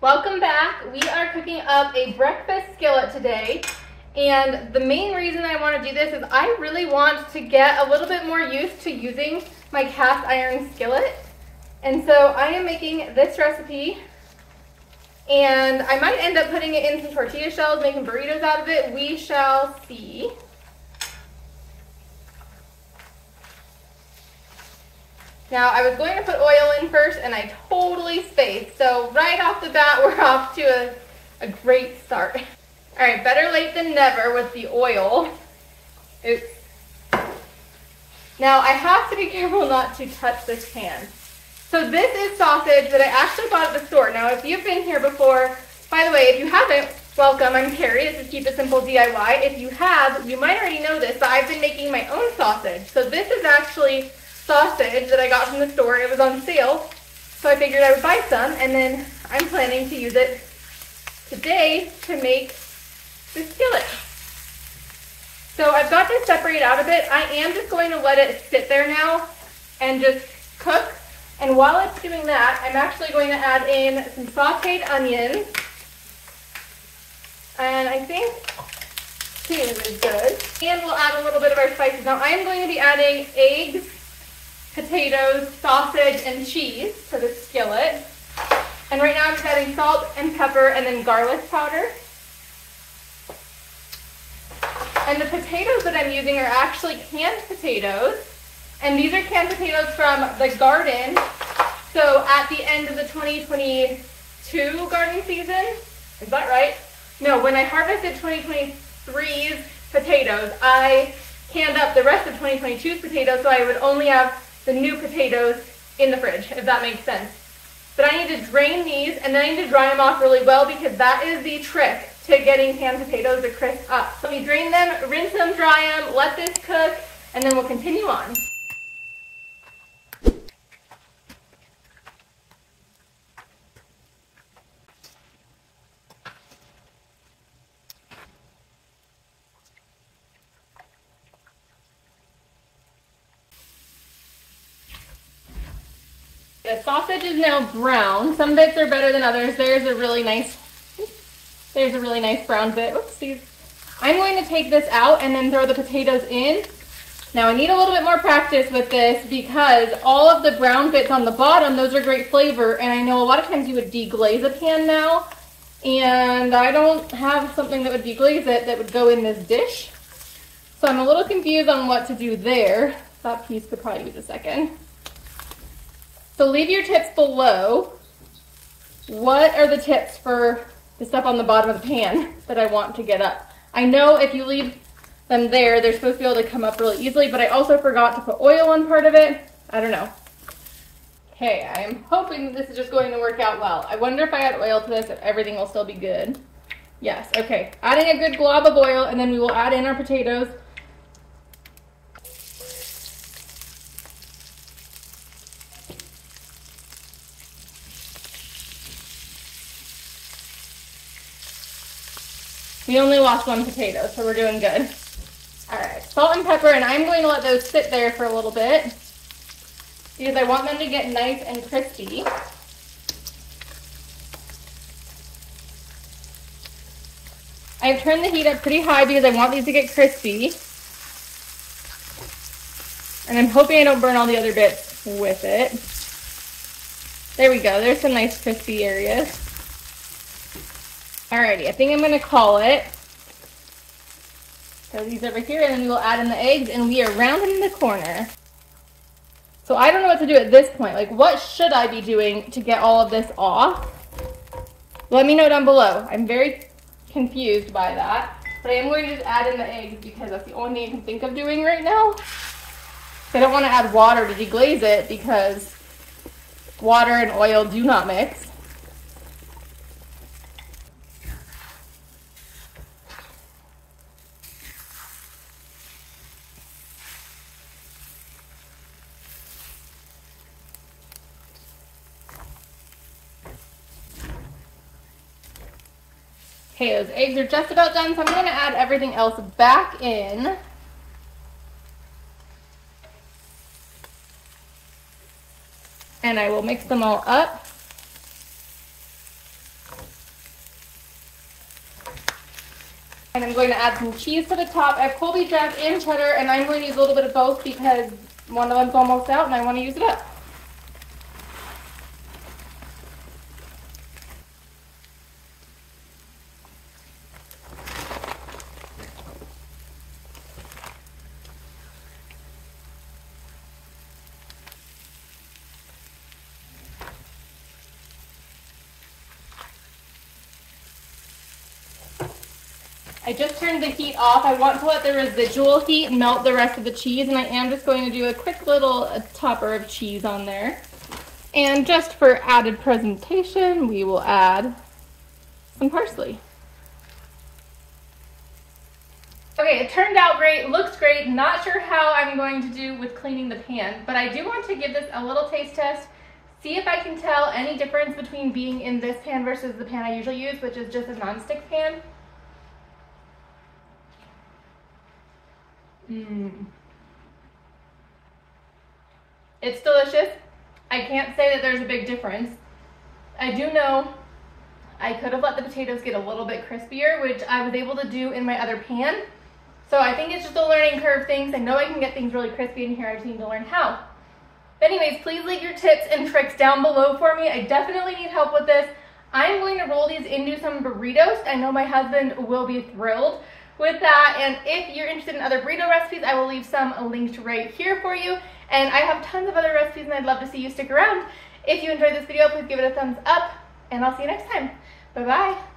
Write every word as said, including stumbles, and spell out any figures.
Welcome back. We are cooking up a breakfast skillet today, and the main reason I want to do this is I really want to get a little bit more used to using my cast iron skillet. And so I am making this recipe, and I might end up putting it in some tortilla shells, making burritos out of it. We shall see. Now, I was going to put oil in first, and I totally spaced. So right off the bat, we're off to a, a great start. All right, better late than never with the oil. Oops. Now, I have to be careful not to touch this pan. So this is sausage that I actually bought at the store. Now, if you've been here before, by the way, if you haven't, welcome. I'm Carrie. This is Keep It Simple D I Y. If you have, you might already know this, but I've been making my own sausage. So this is actually sausage that I got from the store. It was on sale, so I figured I would buy some, and then I'm planning to use it today to make the skillet. So I've got this separated out a bit. I am just going to let it sit there now and just cook, and while it's doing that, I'm actually going to add in some sauteed onions, and I think two is good, and we'll add a little bit of our spices. Now I am going to be adding eggs, potatoes, sausage, and cheese to the skillet. And right now I'm just adding salt and pepper and then garlic powder. And the potatoes that I'm using are actually canned potatoes. And these are canned potatoes from the garden. So at the end of the twenty twenty-two garden season, is that right? No, when I harvested twenty twenty-three's potatoes, I canned up the rest of twenty twenty-two's potatoes, so I would only have the new potatoes in the fridge, if that makes sense. But I need to drain these, and then I need to dry them off really well, because that is the trick to getting canned potatoes to crisp up. So we drain them, rinse them, dry them, let this cook, and then we'll continue on. The sausage is now brown. Some bits are better than others. There's a really nice, there's a really nice brown bit. Oopsies. I'm going to take this out and then throw the potatoes in. Now I need a little bit more practice with this, because all of the brown bits on the bottom, those are great flavor. And I know a lot of times you would deglaze a pan now, and I don't have something that would deglaze it that would go in this dish. So I'm a little confused on what to do there. That piece could probably use a second. So leave your tips below. What are the tips for the stuff on the bottom of the pan that I want to get up? I know if you leave them there, they're supposed to be able to come up really easily, but I also forgot to put oil on part of it. I don't know. Okay, I'm hoping this is just going to work out well. I wonder if I add oil to this, if everything will still be good. Yes, okay. Adding a good glob of oil, and then we will add in our potatoes. We only lost one potato, so we're doing good. All right, salt and pepper, and I'm going to let those sit there for a little bit, because I want them to get nice and crispy. I've turned the heat up pretty high because I want these to get crispy. And I'm hoping I don't burn all the other bits with it. There we go, there's some nice crispy areas. Alrighty, I think I'm going to call it. Throw these over here, and then we will add in the eggs, and we are rounding the corner. So I don't know what to do at this point. Like, what should I be doing to get all of this off? Let me know down below. I'm very confused by that. But I am going to just add in the eggs, because that's the only thing I can think of doing right now. I don't want to add water to deglaze it, because water and oil do not mix. Okay, those eggs are just about done, so I'm going to add everything else back in. And I will mix them all up. And I'm going to add some cheese to the top. I have Colby Jack and cheddar, and I'm going to use a little bit of both because one of them's almost out and I want to use it up. I just turned the heat off. I want to let the residual heat melt the rest of the cheese, and I am just going to do a quick little topper of cheese on there. And just for added presentation, we will add some parsley. Okay, it turned out great, looks great. Not sure how I'm going to do with cleaning the pan, but I do want to give this a little taste test, see if I can tell any difference between being in this pan versus the pan I usually use, which is just a nonstick pan. Mm. It's delicious. I can't say that there's a big difference. I do know I could have let the potatoes get a little bit crispier, which I was able to do in my other pan. So I think it's just a learning curve things. I know I can get things really crispy in here. I just need to learn how. But anyways, please leave your tips and tricks down below for me. I definitely need help with this. I'm going to roll these into some burritos. I know my husband will be thrilled with that, and if you're interested in other burrito recipes, I will leave some linked right here for you, and I have tons of other recipes, and I'd love to see you stick around. If you enjoyed this video, please give it a thumbs up, and I'll see you next time. Bye-bye.